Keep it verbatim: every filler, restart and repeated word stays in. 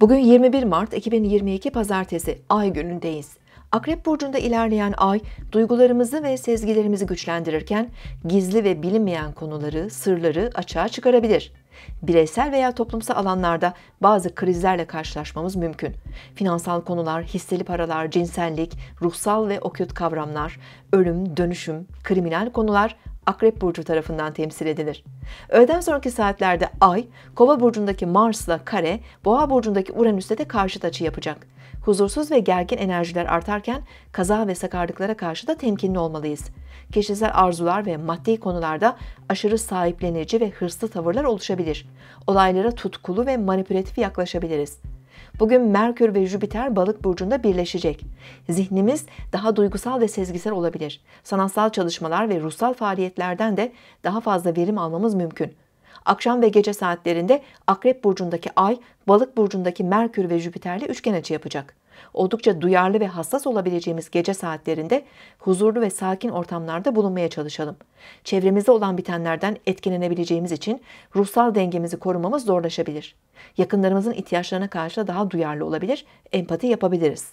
Bugün yirmi bir Mart iki bin yirmi iki Pazartesi, ay günündeyiz. Akrep burcunda ilerleyen ay, duygularımızı ve sezgilerimizi güçlendirirken gizli ve bilinmeyen konuları, sırları açığa çıkarabilir. Bireysel veya toplumsal alanlarda bazı krizlerle karşılaşmamız mümkün. Finansal konular, hisseli paralar, cinsellik, ruhsal ve okült kavramlar, ölüm, dönüşüm, kriminal konular Akrep burcu tarafından temsil edilir. Öğleden sonraki saatlerde ay, Kova burcundaki Mars'la kare, Boğa burcundaki Uranüs'te de karşıt açı yapacak. Huzursuz ve gergin enerjiler artarken kaza ve sakarlıklara karşı da temkinli olmalıyız. Kişisel arzular ve maddi konularda aşırı sahiplenici ve hırslı tavırlar oluşabilir. Olaylara tutkulu ve manipülatif yaklaşabiliriz. Bugün Merkür ve Jüpiter Balık burcunda birleşecek. Zihnimiz daha duygusal ve sezgisel olabilir. Sanatsal çalışmalar ve ruhsal faaliyetlerden de daha fazla verim almamız mümkün. Akşam ve gece saatlerinde Akrep burcundaki Ay, Balık burcundaki Merkür ve Jüpiter'le üçgen açı yapacak. Oldukça duyarlı ve hassas olabileceğimiz gece saatlerinde huzurlu ve sakin ortamlarda bulunmaya çalışalım. Çevremizde olan bitenlerden etkilenebileceğimiz için ruhsal dengemizi korumamız zorlaşabilir. Yakınlarımızın ihtiyaçlarına karşı daha duyarlı olabilir, empati yapabiliriz.